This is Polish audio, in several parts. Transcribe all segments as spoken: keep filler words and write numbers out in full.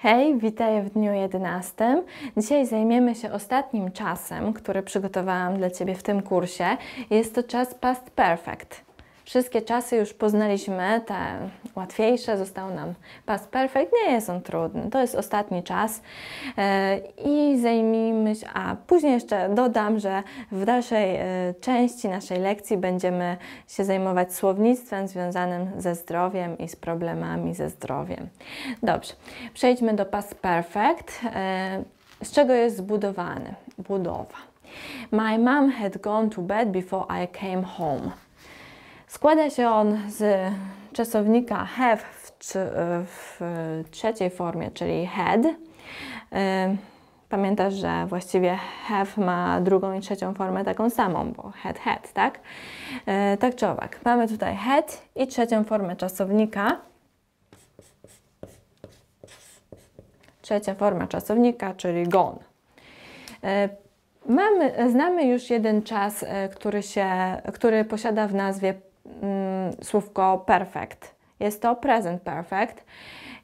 Hej, witaj w dniu jedenastym. Dzisiaj zajmiemy się ostatnim czasem, który przygotowałam dla Ciebie w tym kursie. Jest to czas Past Perfect. Wszystkie czasy już poznaliśmy, te łatwiejsze, został nam Past Perfect. Nie jest on trudny, to jest ostatni czas. I zajmijmy się, a później jeszcze dodam, że w dalszej części naszej lekcji będziemy się zajmować słownictwem związanym ze zdrowiem i z problemami ze zdrowiem. Dobrze, przejdźmy do Past Perfect. Z czego jest zbudowany? Budowa. My mom had gone to bed before I came home. Składa się on z czasownika have w, w trzeciej formie, czyli had. Pamiętasz, że właściwie have ma drugą i trzecią formę taką samą, bo had, had, tak? Tak czy owak, mamy tutaj had i trzecią formę czasownika. Trzecia forma czasownika, czyli gone. Mamy, znamy już jeden czas, który, się, który posiada w nazwie słówko perfect. Jest to present perfect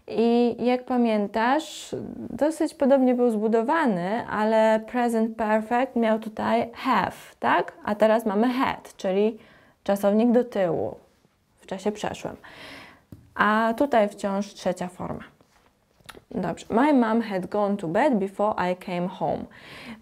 i jak pamiętasz, dosyć podobnie był zbudowany, ale present perfect miał tutaj have, tak? A teraz mamy had, czyli czasownik do tyłu w czasie przeszłym. A tutaj wciąż trzecia forma. Dobrze. My mom had gone to bed before I came home.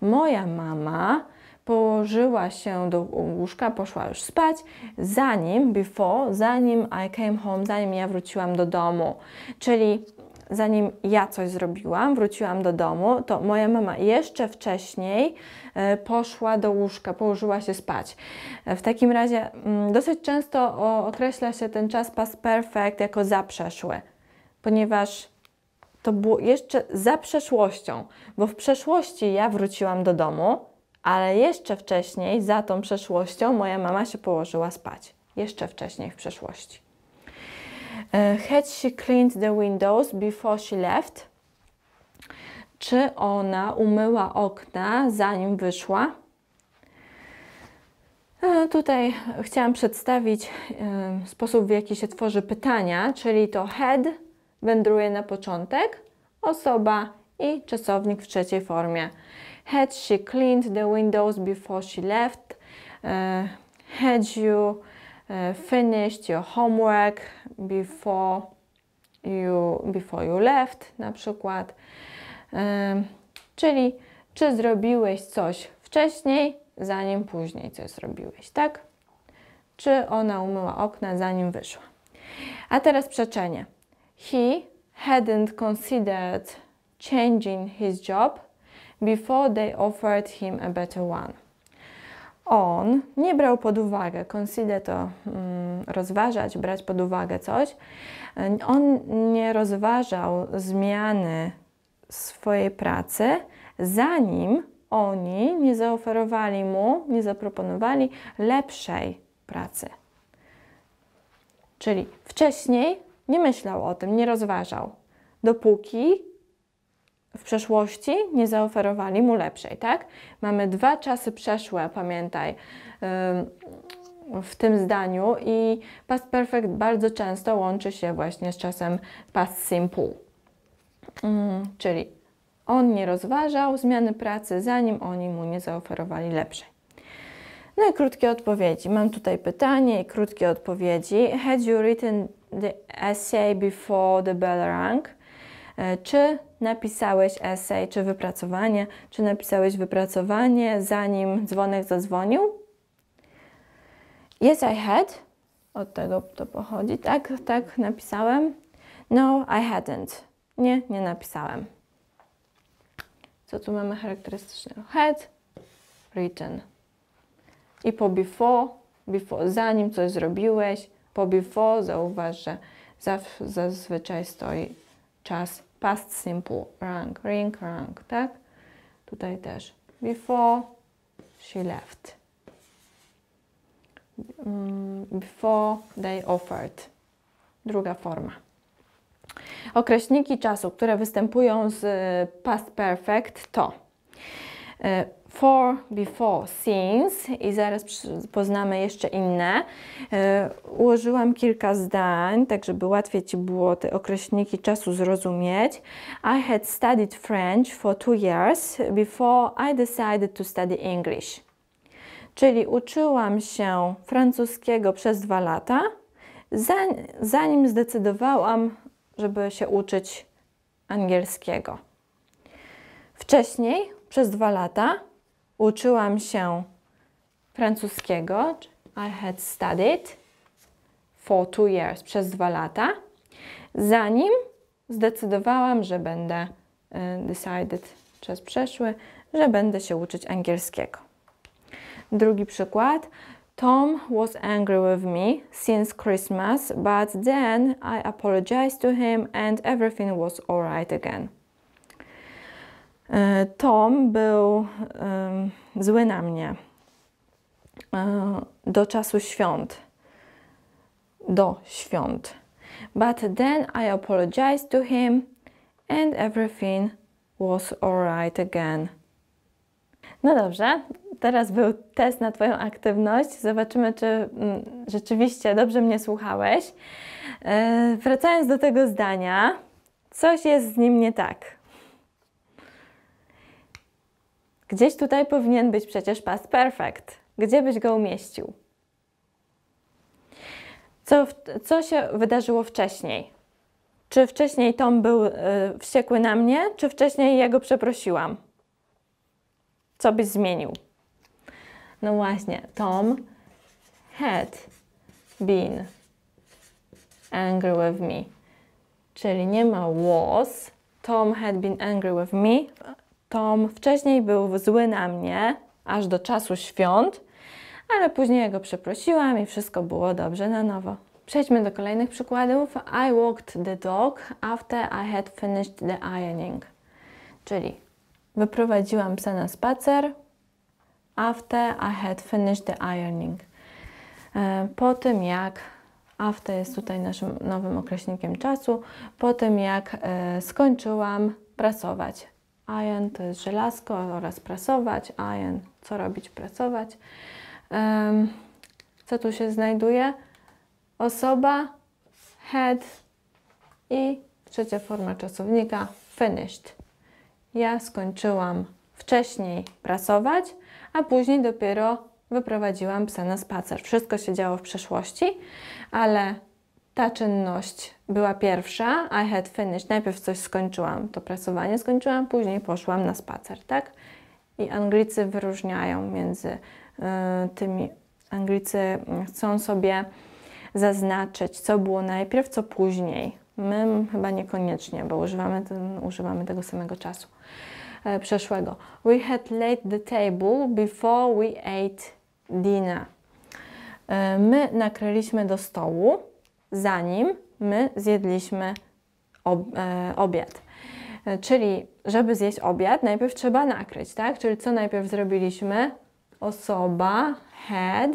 Moja mama położyła się do łóżka, poszła już spać, zanim, before, zanim I came home, zanim ja wróciłam do domu. Czyli zanim ja coś zrobiłam, wróciłam do domu, to moja mama jeszcze wcześniej poszła do łóżka, położyła się spać. W takim razie dosyć często określa się ten czas past perfect jako zaprzeszły, ponieważ to było jeszcze za przeszłością, bo w przeszłości ja wróciłam do domu, ale jeszcze wcześniej, za tą przeszłością, moja mama się położyła spać. Jeszcze wcześniej w przeszłości. Had she cleaned the windows before she left? Czy ona umyła okna, zanim wyszła? Tutaj chciałam przedstawić sposób, w jaki się tworzy pytania, czyli to had wędruje na początek, osoba i czasownik w trzeciej formie. Had she cleaned the windows before she left? Had you finished your homework before you, before you left? Na przykład. Czyli czy zrobiłeś coś wcześniej, zanim później coś zrobiłeś, tak? Czy ona umyła okna, zanim wyszła? A teraz przeczenie. He hadn't considered changing his job before they offered him a better one. On nie brał pod uwagę, consider to mm, rozważać, brać pod uwagę coś. On nie rozważał zmiany swojej pracy, zanim oni nie zaoferowali mu, nie zaproponowali lepszej pracy. Czyli wcześniej nie myślał o tym, nie rozważał, dopóki w przeszłości nie zaoferowali mu lepszej, tak? Mamy dwa czasy przeszłe, pamiętaj, w tym zdaniu i past perfect bardzo często łączy się właśnie z czasem past simple. Czyli on nie rozważał zmiany pracy, zanim oni mu nie zaoferowali lepszej. No i krótkie odpowiedzi. Mam tutaj pytanie i krótkie odpowiedzi. Had you written the essay before the bell rang? Czy napisałeś essay, czy wypracowanie? Czy napisałeś wypracowanie, zanim dzwonek zadzwonił? Yes, I had. Od tego to pochodzi. Tak, tak, napisałem. No, I hadn't. Nie, nie napisałem. Co tu mamy charakterystycznego? Had, written. I po before, before, zanim coś zrobiłeś, po before zauważ, że zazwyczaj stoi czas past simple, rang, ring, rang, tak? Tutaj też before she left, before they offered, druga forma. Określniki czasu, które występują z past perfect to for, before, since i zaraz poznamy jeszcze inne. Ułożyłam kilka zdań, tak żeby łatwiej Ci było te określniki czasu zrozumieć. I had studied French for two years before I decided to study English. Czyli uczyłam się francuskiego przez dwa lata, zanim zdecydowałam, żeby się uczyć angielskiego. Wcześniej przez dwa lata uczyłam się francuskiego. I had studied for two years. Przez dwa lata. Zanim zdecydowałam, że będę decided, czas przeszły, że będę się uczyć angielskiego. Drugi przykład. Tom was angry with me since Christmas, but then I apologized to him and everything was alright again. Tom był um, zły na mnie um, do czasu świąt, do świąt. But then I apologized to him and everything was alright again. No dobrze, teraz był test na Twoją aktywność. Zobaczymy, czy mm, rzeczywiście dobrze mnie słuchałeś. Yy, wracając do tego zdania, coś jest z nim nie tak. Gdzieś tutaj powinien być przecież past perfect. Gdzie byś go umieścił? Co, co się wydarzyło wcześniej? Czy wcześniej Tom był y, wściekły na mnie, czy wcześniej ja go przeprosiłam? Co byś zmienił? No właśnie, Tom had been angry with me. Czyli nie ma was. Tom had been angry with me. Tom wcześniej był zły na mnie, aż do czasu świąt, ale później ja go przeprosiłam i wszystko było dobrze na nowo. Przejdźmy do kolejnych przykładów. I walked the dog after I had finished the ironing. Czyli wyprowadziłam psa na spacer after I had finished the ironing. Po tym jak, after jest tutaj naszym nowym określnikiem czasu, po tym jak skończyłam prasować. Iron to jest żelazko oraz prasować. Iron, co robić? Prasować. Um, co tu się znajduje? Osoba, had i trzecia forma czasownika, finished. Ja skończyłam wcześniej prasować, a później dopiero wyprowadziłam psa na spacer. Wszystko się działo w przeszłości, ale ta czynność była pierwsza, I had finished, najpierw coś skończyłam, to prasowanie skończyłam, później poszłam na spacer, tak? I Anglicy wyróżniają między y, tymi, Anglicy chcą sobie zaznaczyć, co było najpierw, co później. My chyba niekoniecznie, bo używamy, ten, używamy tego samego czasu e, przeszłego. We had laid the table before we ate dinner. E, my nakryliśmy do stołu, zanim my zjedliśmy ob, e, obiad. E, czyli, żeby zjeść obiad, najpierw trzeba nakryć, tak? Czyli co najpierw zrobiliśmy? Osoba, had,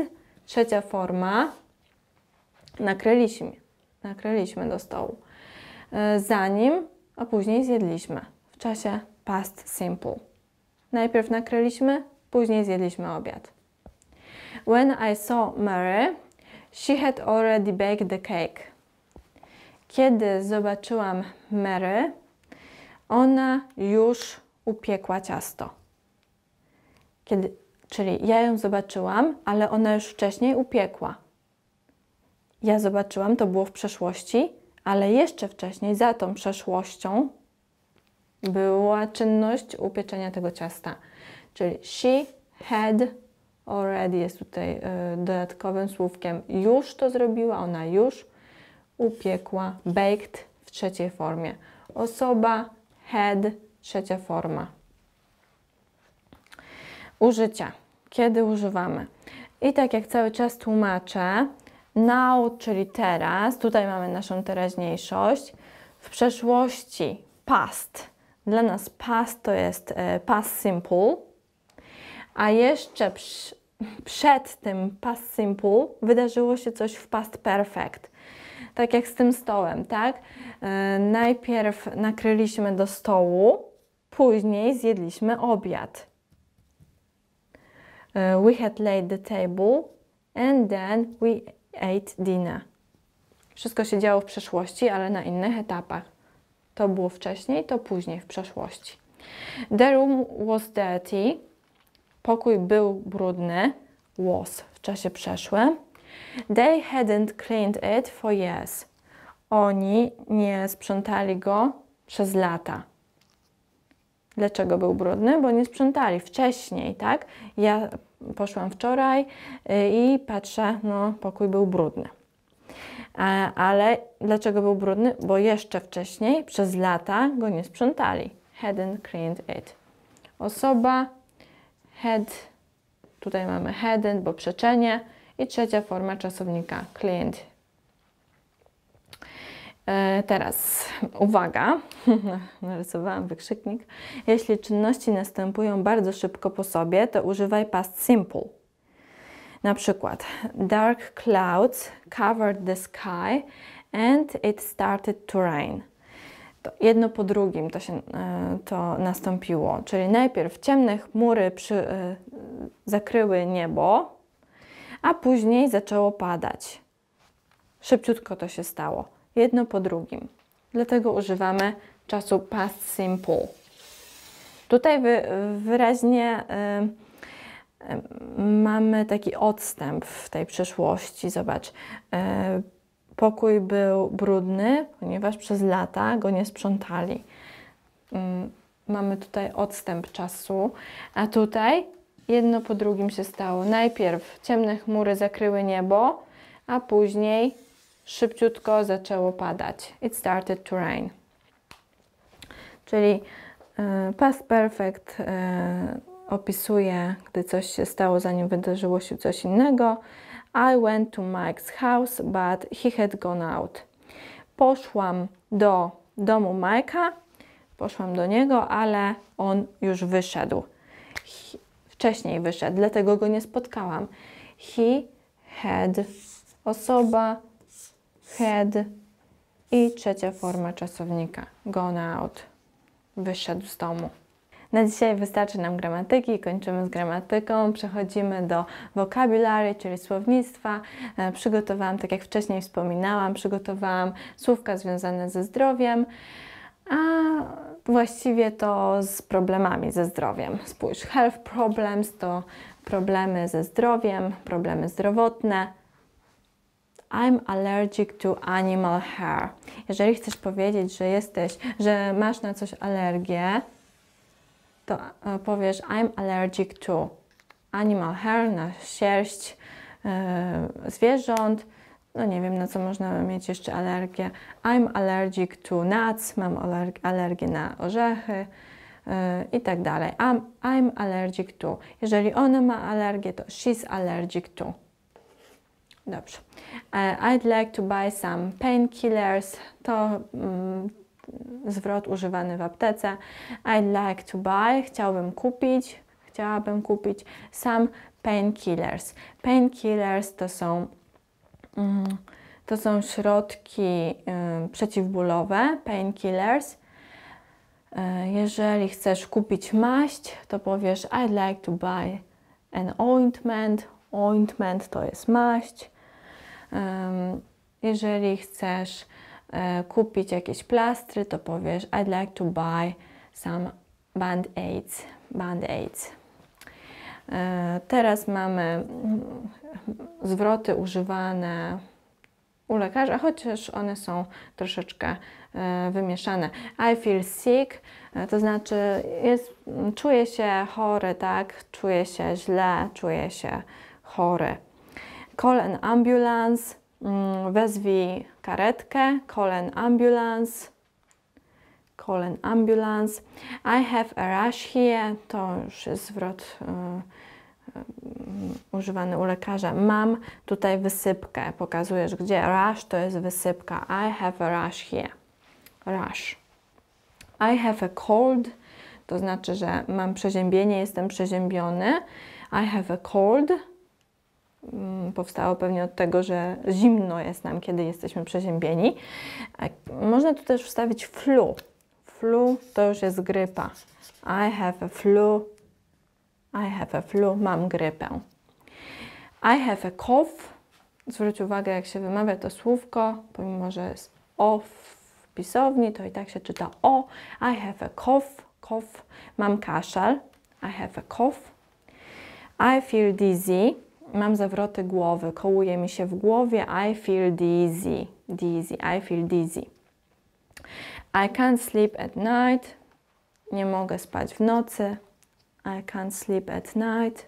trzecia forma, nakryliśmy, nakryliśmy do stołu. E, zanim, a później zjedliśmy. W czasie past simple. Najpierw nakryliśmy, później zjedliśmy obiad. When I saw Mary, she had already baked the cake. Kiedy zobaczyłam Mary, ona już upiekła ciasto. Kiedy, czyli ja ją zobaczyłam, ale ona już wcześniej upiekła. Ja zobaczyłam, to było w przeszłości, ale jeszcze wcześniej, za tą przeszłością, była czynność upieczenia tego ciasta. Czyli she had already jest tutaj y, dodatkowym słówkiem. Już to zrobiła, ona już upiekła. Baked w trzeciej formie. Osoba, had, trzecia forma. Użycia. Kiedy używamy? I tak jak cały czas tłumaczę, now, czyli teraz, tutaj mamy naszą teraźniejszość. W przeszłości past. Dla nas past to jest y, past simple. A jeszcze przy, przed tym past simple wydarzyło się coś w past perfect. Tak jak z tym stołem, tak? Yy, najpierw nakryliśmy do stołu, później zjedliśmy obiad. uh, we had laid the table and then we ate dinner. Wszystko się działo w przeszłości, ale na innych etapach. To było wcześniej, to później, w przeszłości. The room was dirty. Pokój był brudny. Was w czasie przeszłym. They hadn't cleaned it for years. Oni nie sprzątali go przez lata. Dlaczego był brudny? Bo nie sprzątali wcześniej, tak? Ja poszłam wczoraj i patrzę, no pokój był brudny. Ale dlaczego był brudny? Bo jeszcze wcześniej, przez lata go nie sprzątali. Hadn't cleaned it. Osoba, had, tutaj mamy hadn't, bo przeczenie. I trzecia forma czasownika, cleaned. Teraz uwaga, narysowałam wykrzyknik. Jeśli czynności następują bardzo szybko po sobie, to używaj past simple. Na przykład, dark clouds covered the sky and it started to rain. To jedno po drugim to się to nastąpiło, czyli najpierw ciemne chmury przy, zakryły niebo, a później zaczęło padać. Szybciutko to się stało, jedno po drugim. Dlatego używamy czasu past simple. Tutaj wy, wyraźnie y mamy taki odstęp w tej przeszłości. Zobacz, pokój był brudny, ponieważ przez lata go nie sprzątali. Mamy tutaj odstęp czasu, a tutaj jedno po drugim się stało. Najpierw ciemne chmury zakryły niebo, a później szybciutko zaczęło padać. It started to rain. Czyli past perfect opisuje, gdy coś się stało, zanim wydarzyło się coś innego. I went to Mike's house, but he had gone out. Poszłam do domu Mike'a, poszłam do niego, ale on już wyszedł. He, wcześniej wyszedł, dlatego go nie spotkałam. He had, osoba, had i trzecia forma czasownika, gone out, wyszedł z domu. Na dzisiaj wystarczy nam gramatyki, kończymy z gramatyką, przechodzimy do vocabulary, czyli słownictwa. Przygotowałam, tak jak wcześniej wspominałam, przygotowałam słówka związane ze zdrowiem, a właściwie to z problemami ze zdrowiem. Spójrz, health problems to problemy ze zdrowiem, problemy zdrowotne. I'm allergic to animal hair. Jeżeli chcesz powiedzieć, że jesteś, że masz na coś alergię, to powiesz I'm allergic to animal hair, na sierść yy, zwierząt. No nie wiem, na co można mieć jeszcze alergię. I'm allergic to nuts, mam alerg alergię na orzechy yy, i tak dalej. I'm, I'm allergic to. Jeżeli ona ma alergię, to she's allergic to. Dobrze. I'd like to buy some painkillers. To mm, zwrot używany w aptece. I'd like to buy, chciałbym kupić, chciałabym kupić some painkillers. Painkillers to są, to są środki przeciwbólowe, painkillers. Jeżeli chcesz kupić maść, to powiesz I'd like to buy an ointment. Ointment to jest maść. Jeżeli chcesz kupić jakieś plastry, to powiesz I'd like to buy some band-aids. Band-aids. Teraz mamy zwroty używane u lekarza, chociaż one są troszeczkę wymieszane. I feel sick, to znaczy jest, czuję się chory, tak? Czuję się źle, czuję się chory. Call an ambulance. Wezwij karetkę, call an ambulance, call an ambulance. I have a rash here, to już jest zwrot y, y, używany u lekarza. Mam tutaj wysypkę, pokazujesz gdzie, rash to jest wysypka. I have a rash here, rash. I have a cold, to znaczy, że mam przeziębienie, jestem przeziębiony. I have a cold. Powstało pewnie od tego, że zimno jest nam, kiedy jesteśmy przeziębieni. Można tu też wstawić flu. Flu to już jest grypa. I have a flu. I have a flu, mam grypę. I have a cough. Zwróć uwagę, jak się wymawia to słówko, pomimo że jest o w pisowni, to i tak się czyta o. I have a cough, cough, mam kaszel. I have a cough. I feel dizzy, mam zawroty głowy, kołuje mi się w głowie. I feel dizzy, dizzy, I feel dizzy. I can't sleep at night, nie mogę spać w nocy. I can't sleep at night.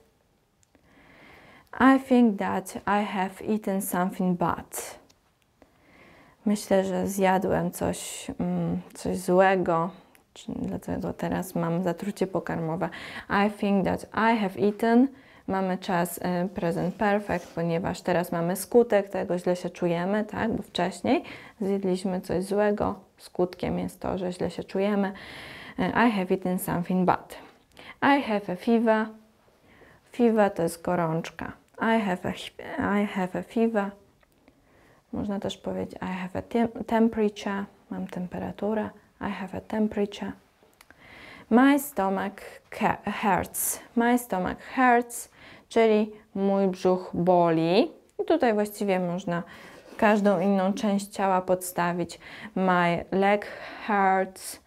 I think that I have eaten something bad. Myślę, że zjadłem coś, mm, coś złego, dlatego teraz mam zatrucie pokarmowe. I think that I have eaten. Mamy czas y, present perfect, ponieważ teraz mamy skutek tego, źle się czujemy, tak? Bo wcześniej zjedliśmy coś złego, skutkiem jest to, że źle się czujemy. I have eaten something bad. I have a fever. Fever to jest gorączka. I have a, I have a fever. Można też powiedzieć I have a tem temperature. Mam temperaturę. I have a temperature. My stomach hurts. My stomach hurts, czyli mój brzuch boli. I tutaj właściwie można każdą inną część ciała podstawić. My leg hurts,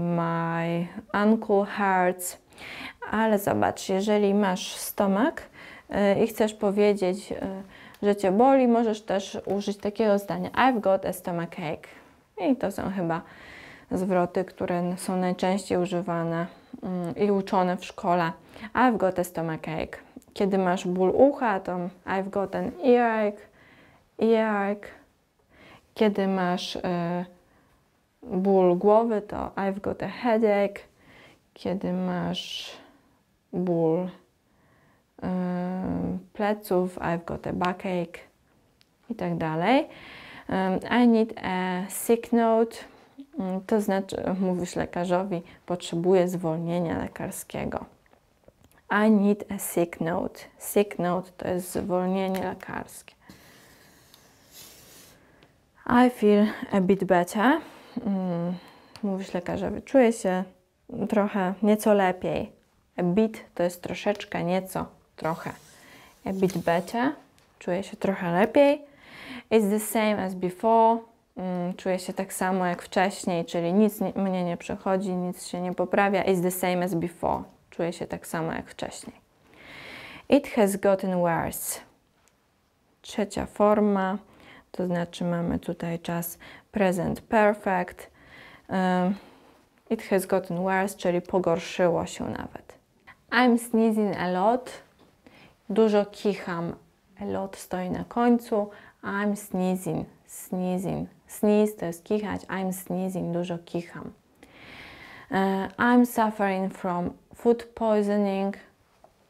my ankle hurts. Ale zobacz, jeżeli masz stomak i chcesz powiedzieć, że cię boli, możesz też użyć takiego zdania. I've got a stomachache. I to są chyba zwroty, które są najczęściej używane i uczone w szkole. I've got a stomachache. Kiedy masz ból ucha, to I've got an earache. Earache. Kiedy masz y, ból głowy, to I've got a headache. Kiedy masz ból y, pleców, I've got a backache i tak dalej. I need a sick note, to znaczy mówisz lekarzowi, potrzebuję zwolnienia lekarskiego. I need a sick note. Sick note to jest zwolnienie lekarskie. I feel a bit better. Mówisz lekarzowi, czuję się trochę, nieco lepiej. A bit to jest troszeczkę, nieco, trochę. A bit better, czuję się trochę lepiej. It's the same as before, czuję się tak samo jak wcześniej, czyli nic nie, mnie nie przychodzi, nic się nie poprawia. It's the same as before, czuję się tak samo jak wcześniej. It has gotten worse. Trzecia forma, to znaczy mamy tutaj czas present perfect. Um, It has gotten worse, czyli pogorszyło się nawet. I'm sneezing a lot. Dużo kicham. A lot stoi na końcu. I'm sneezing. Sneezing. Sneeze to jest kichać. I'm sneezing. Dużo kicham. Uh, I'm suffering from food poisoning.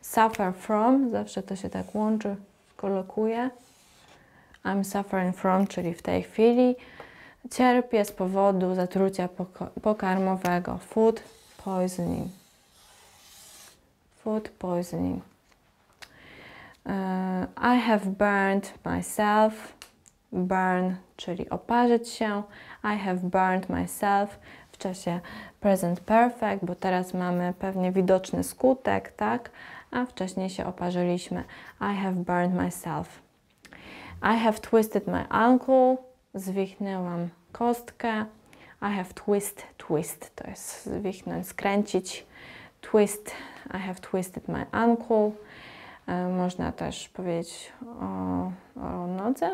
Suffer from. Zawsze to się tak łączy, kolokuje. I'm suffering from, czyli w tej chwili. Cierpię z powodu zatrucia pokarmowego. Food poisoning. Food poisoning. Uh, I have burned myself. Burn, czyli oparzyć się. I have burned myself w czasie present perfect, bo teraz mamy pewnie widoczny skutek, tak? A wcześniej się oparzyliśmy. I have burned myself. I have twisted my ankle. Zwichnęłam kostkę. I have twist, twist, to jest zwichnąć, skręcić. Twist, I have twisted my ankle. E, można też powiedzieć o, o nodze,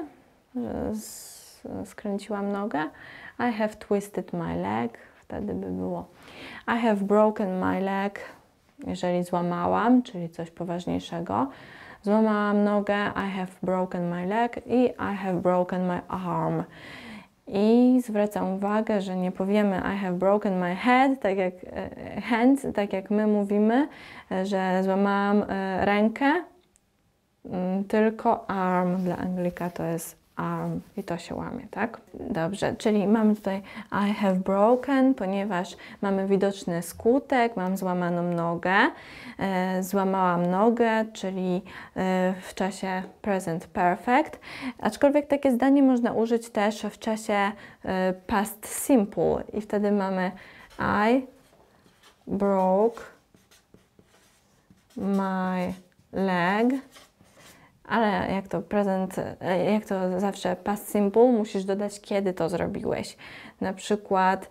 że z, skręciłam nogę. I have twisted my leg, wtedy by było. I have broken my leg, jeżeli złamałam, czyli coś poważniejszego. Złamałam nogę, I have broken my leg i I have broken my arm. I zwracam uwagę, że nie powiemy I have broken my head, tak jak, hand, tak jak my mówimy, że złamałam rękę, tylko arm, dla Anglika to jest arm i to się łamie, tak? Dobrze, czyli mamy tutaj I have broken, ponieważ mamy widoczny skutek, mam złamaną nogę, e, złamałam nogę, czyli e, w czasie present perfect, aczkolwiek takie zdanie można użyć też w czasie e, past simple i wtedy mamy I broke my leg. Ale jak to prezent, jak to zawsze past simple, musisz dodać, kiedy to zrobiłeś. Na przykład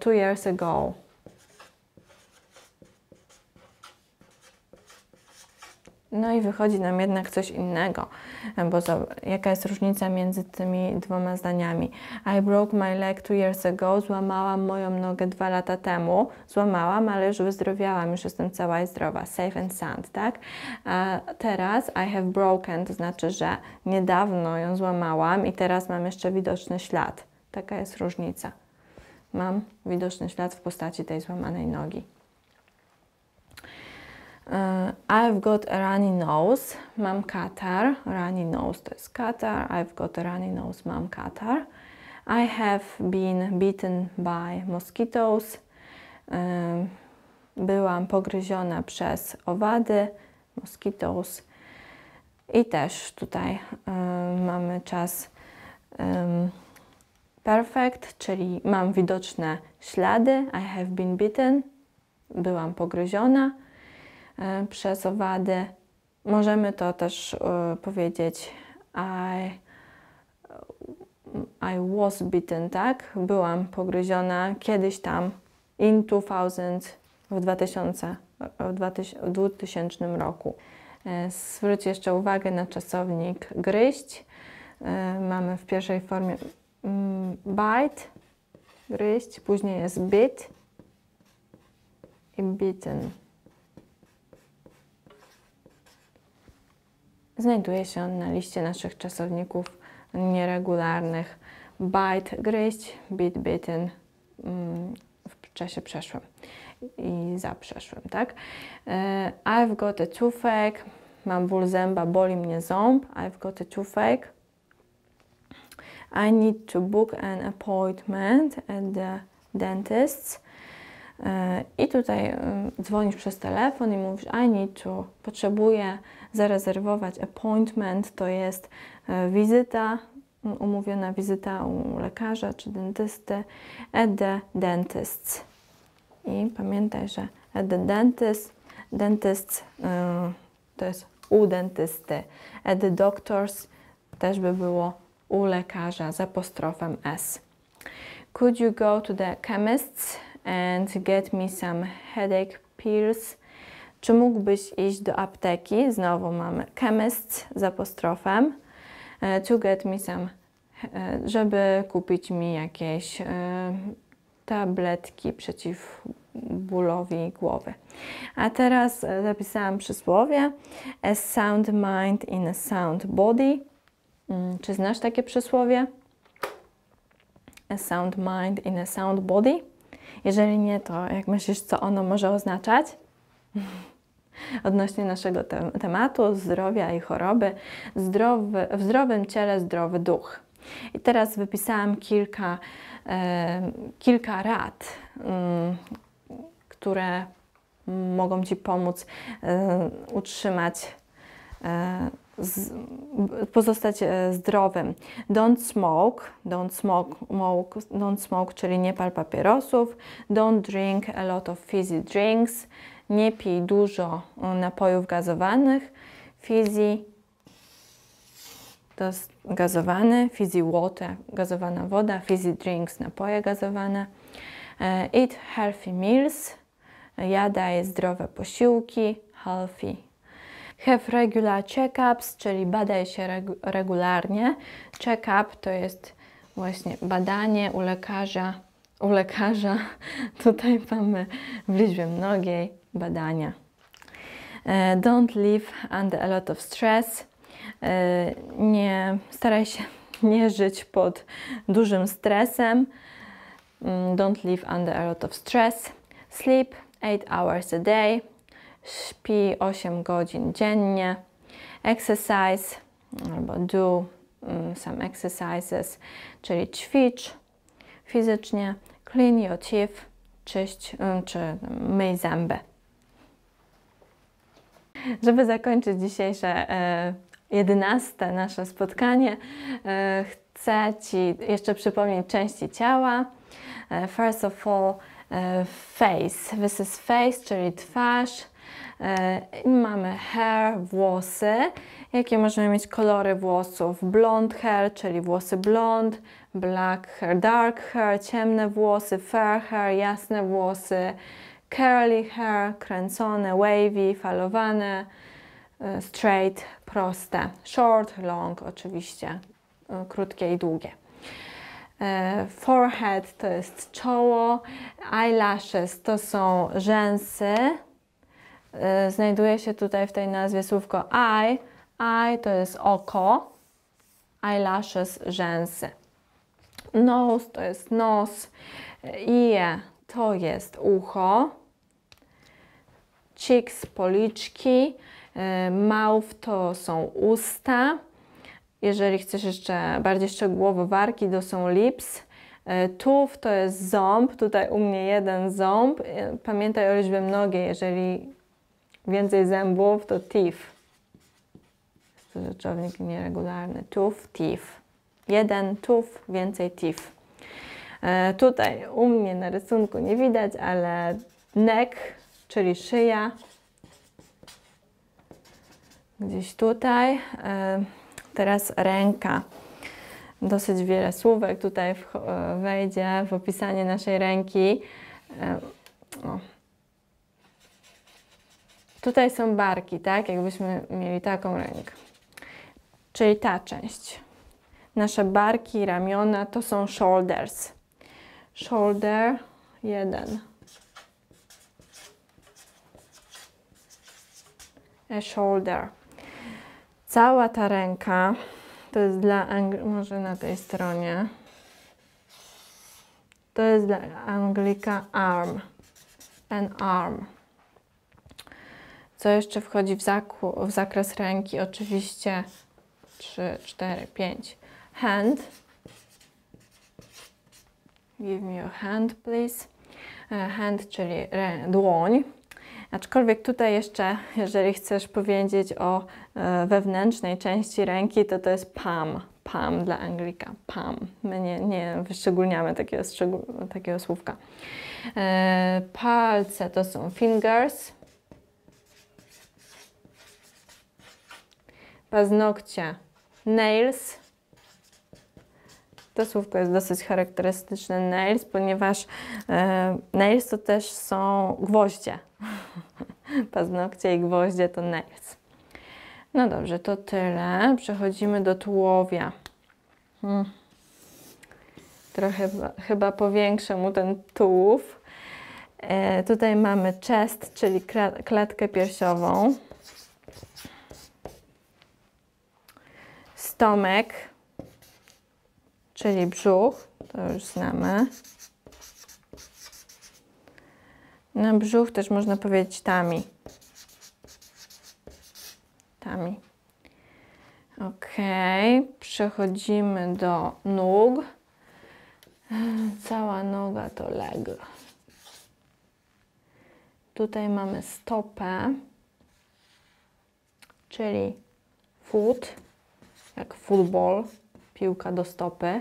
two years ago. No i wychodzi nam jednak coś innego, bo to, jaka jest różnica między tymi dwoma zdaniami. I broke my leg two years ago, złamałam moją nogę dwa lata temu. Złamałam, ale już wyzdrowiałam, już jestem cała i zdrowa. Safe and sound, tak? A teraz I have broken, to znaczy, że niedawno ją złamałam i teraz mam jeszcze widoczny ślad. Taka jest różnica. Mam widoczny ślad w postaci tej złamanej nogi. I've got a runny nose, mam katar, runny nose to jest katar, I've got a runny nose, mam katar. I have been bitten by mosquitoes, byłam pogryziona przez owady, mosquitoes. I też tutaj mamy czas perfect, czyli mam widoczne ślady, I have been bitten, byłam pogryziona przez owady. Możemy to też y, powiedzieć I, I was bitten, tak? Byłam pogryziona kiedyś tam in two thousand, w dwutysięcznym roku. Y, zwróć jeszcze uwagę na czasownik gryźć. Y, mamy w pierwszej formie y, bite, gryźć, później jest bit i bitten. Znajduje się on na liście naszych czasowników nieregularnych. Bite, gryźć, bit, bitten w czasie przeszłym i za przeszłym, tak? I've got a toothache, mam ból zęba, boli mnie ząb. I've got a toothache. I need to book an appointment at the dentist's. I tutaj dzwonisz przez telefon i mówisz I need to, potrzebuję zarezerwować appointment, to jest wizyta, umówiona wizyta u lekarza czy dentysty, at the dentist. I pamiętaj, że at the dentist, dentist to jest u dentysty, at the doctors też by było u lekarza z apostrofem s. Could you go to the chemist's and get me some headache pills? Czy mógłbyś iść do apteki? Znowu mamy chemist z apostrofem. To get me some, żeby kupić mi jakieś tabletki przeciw bólowi głowy. A teraz zapisałam przysłowie. A sound mind in a sound body. Czy znasz takie przysłowie? A sound mind in a sound body. Jeżeli nie, to jak myślisz, co ono może oznaczać? Odnośnie naszego te tematu, zdrowia i choroby, zdrowy, w zdrowym ciele zdrowy duch. I teraz wypisałam kilka, e, kilka rad, y, które mogą Ci pomóc y, utrzymać, y, z, pozostać y, zdrowym. Don't smoke, don't smoke, smoke, don't smoke, czyli nie pal papierosów. Don't drink a lot of fizzy drinks. Nie pij dużo napojów gazowanych. Fizzy to jest gazowany, fizzy water, gazowana woda, fizzy drinks, napoje gazowane. Eat healthy meals, jadaj zdrowe posiłki, healthy. Have regular check-ups, czyli badaj się regu regularnie. Check-up to jest właśnie badanie u lekarza. U lekarza tutaj mamy w liczbie mnogiej badania. Don't live under a lot of stress. Nie, staraj się nie żyć pod dużym stresem. Don't live under a lot of stress. Sleep eight hours a day. Śpi osiem godzin dziennie. Exercise albo do some exercises, czyli ćwicz fizycznie. Clean your teeth, czyść, czy myj zęby. Żeby zakończyć dzisiejsze jedenaste nasze spotkanie, chcę Ci jeszcze przypomnieć części ciała. First of all, face. This is face, czyli twarz. Mamy hair, włosy. Jakie możemy mieć kolory włosów? Blond hair, czyli włosy blond, black hair, dark hair, ciemne włosy, fair hair, jasne włosy, curly hair, kręcone, wavy, falowane, straight, proste, short, long, oczywiście krótkie i długie. Forehead to jest czoło, eyelashes to są rzęsy. Znajduje się tutaj w tej nazwie słówko eye. Eye to jest oko, eyelashes rzęsy. Nose to jest nos, ear to jest ucho, cheeks policzki, mouth to są usta. Jeżeli chcesz jeszcze bardziej szczegółowo warki, to są lips. Tooth to jest ząb, tutaj u mnie jeden ząb. Pamiętaj o liczbie mnogiej, jeżeli więcej zębów to teeth. Jest to rzeczownik nieregularny. Tooth, teeth. Jeden tooth, więcej teeth. Tutaj u mnie na rysunku nie widać, ale neck, czyli szyja. Gdzieś tutaj. Teraz ręka. Dosyć wiele słówek tutaj wejdzie w opisanie naszej ręki. O. Tutaj są barki, tak? Jakbyśmy mieli taką rękę. Czyli ta część. Nasze barki, ramiona to są shoulders. Shoulder jeden. A shoulder. Cała ta ręka, to jest dla Angli- może na tej stronie, to jest dla Anglika arm, an arm. Co jeszcze wchodzi w, w zakres ręki? Oczywiście trzy, cztery, pięć. Hand, give me your hand please. Hand, czyli dłoń. Aczkolwiek tutaj jeszcze, jeżeli chcesz powiedzieć o wewnętrznej części ręki, to to jest palm. Palm dla Anglika. Palm. My nie, nie wyszczególniamy takiego, takiego słówka. Palce to są fingers. Paznokcie nails. To słówko jest dosyć charakterystyczne, nails, ponieważ e, nails to też są gwoździe. Paznokcie i gwoździe to nails. No dobrze, to tyle. Przechodzimy do tułowia. Hmm. Trochę chyba powiększę mu ten tułów. E, tutaj mamy chest, czyli klatkę piersiową. Stomek, czyli brzuch, to już znamy. Na brzuch też można powiedzieć tummy. Tummy. Ok, przechodzimy do nóg. Cała noga to leg. Tutaj mamy stopę, czyli foot, jak football. Piłka do stopy,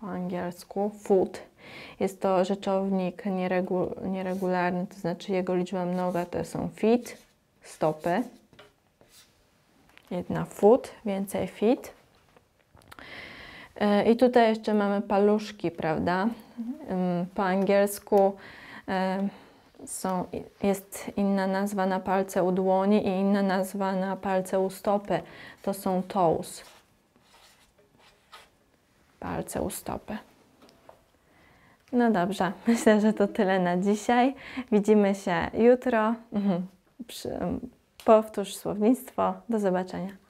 po angielsku foot. Jest to rzeczownik nieregu nieregularny, to znaczy jego liczba mnoga to są feet, stopy. Jedna foot, więcej feet. I tutaj jeszcze mamy paluszki, prawda? Po angielsku są, jest inna nazwa na palce u dłoni i inna nazwa na palce u stopy. To są toes. Palce u stopy. No dobrze, myślę, że to tyle na dzisiaj. Widzimy się jutro. Powtórz słownictwo. Do zobaczenia.